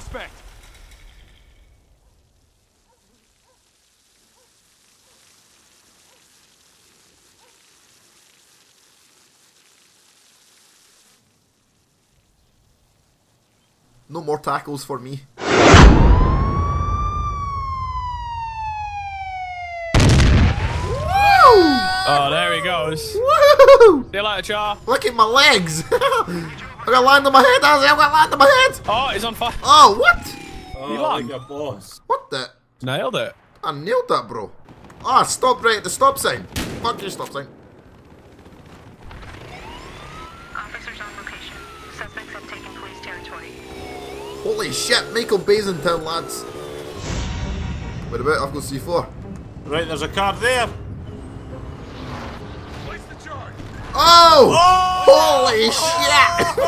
suspect. No more tackles for me. Oh, there he goes. Woohoo! See you later, Char. Look at my legs. I got lined on my head, Azzy. I got lined on my head. Oh, he's on fire. Oh, what? Oh, you like your boss. What the? Nailed it. I nailed that, bro. Ah, oh, stopped right at the stop sign. Fuck your stop sign. Officers on location. Suspects have taken police territory. Holy shit, Michael Bay's in town, lads. What about? I've got C4. Right, there's a car there. Oh! Oh! Holy shit!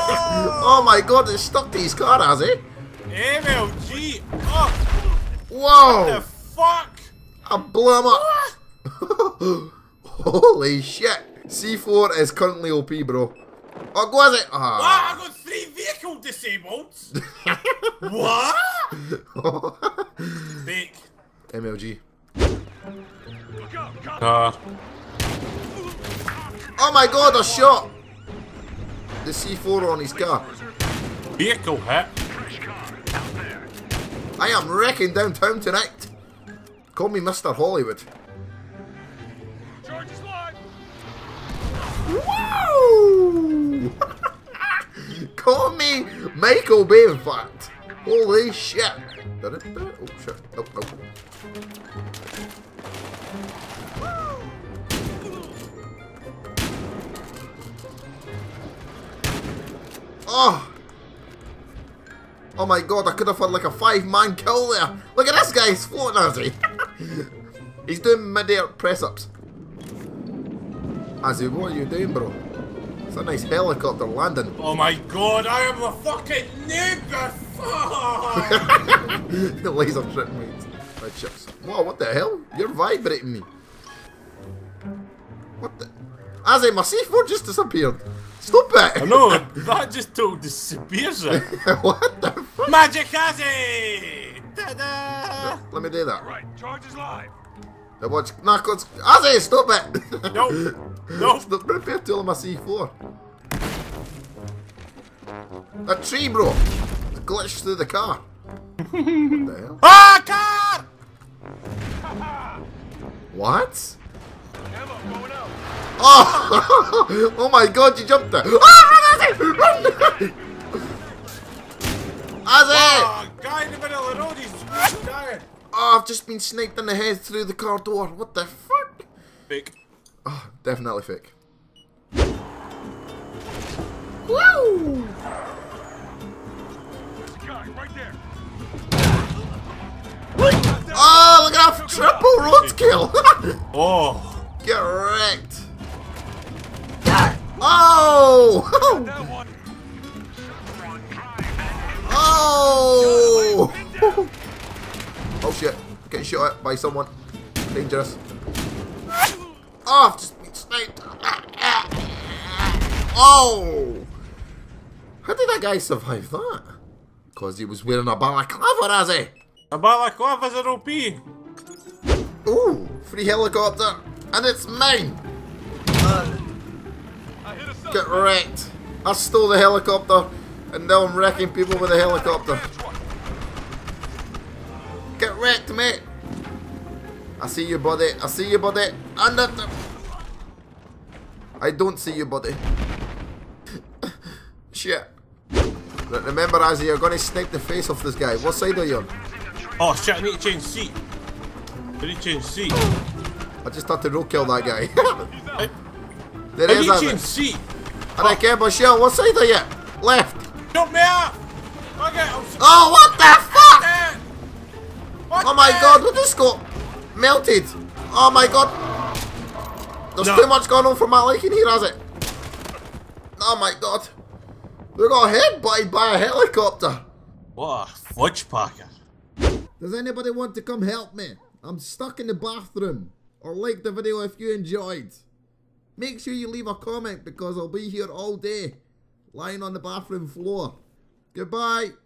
Oh my god, it's stuck to his car, has it? MLG! Oh. Whoa! What the fuck? I blew him up! Holy shit! C4 is currently OP, bro. Oh, go as it! Ah. Wow, I got 3 vehicles disabled! What? Fake. MLG. Look up, car. Oh my god, I shot! The C4 on his car. Vehicle hit. I am wrecking downtown tonight. Call me Mr. Hollywood. Charge is live. Woo! Call me Michael Bay, in fact. Holy shit. Oh shit. Oh, oh. Oh! Oh my god, I could have had like a 5-man kill there! Look at this guy, he's floating, Azzy! He's doing mid-air press-ups. Azzy, what are you doing, bro? It's a nice helicopter landing. Oh my god, I am a fucking nigger! The laser tripping me. My chips. Whoa, what the hell? You're vibrating me. What the? Azzy, my C4 just disappeared. Stop it! I know, that just totally disappears it. What the fuck? Magic Azzy! Ta-da! Let me do that. Right, charge is live. Now watch, nah, Azzy, stop it! No! No! Stop, prepare to all my C4. A tree, bro! It glitched through the car. What the hell? Ah, car! What? Oh! Oh my god, you jumped there! Ah, run, Azzy! Run! Azzy! Oh, guy in the middle of the road, he's really tired. Oh, I've just been sniped in the head through the car door. What the fuck? Fake. Oh, definitely fake. Woo! There's a guy right there. Oh, look at that triple roadkill! Oh. Get wrecked! Oh! Oh! Oh! Oh shit! Getting shot at by someone. Dangerous. Oh! I've just been sniped. Oh! How did that guy survive that? Because he was wearing a balaclava, Azzy. A balaclava's an OP. Ooh! Free helicopter. And it's mine! Get wrecked! I stole the helicopter and now I'm wrecking people with a helicopter. Get wrecked, mate! I see you, buddy. I see you, buddy. Under the... I don't see you, buddy. Shit. Remember, Azzy, you're gonna snipe the face off this guy. What side are you on? Oh shit, I need to change seat. I need to change seat. I just had to roadkill that guy. There is that. And I can't Michelle, what side are you? Left. Jump me out! Okay, oh, what the fuck? What oh my that? God, what this got melted. Oh my god. There's too much going on for my liking here, has it? Oh my god. They got headbutted by a helicopter. What a fudge packer. Does anybody want to come help me? I'm stuck in the bathroom. Or like the video if you enjoyed. Make sure you leave a comment because I'll be here all day, lying on the bathroom floor. Goodbye.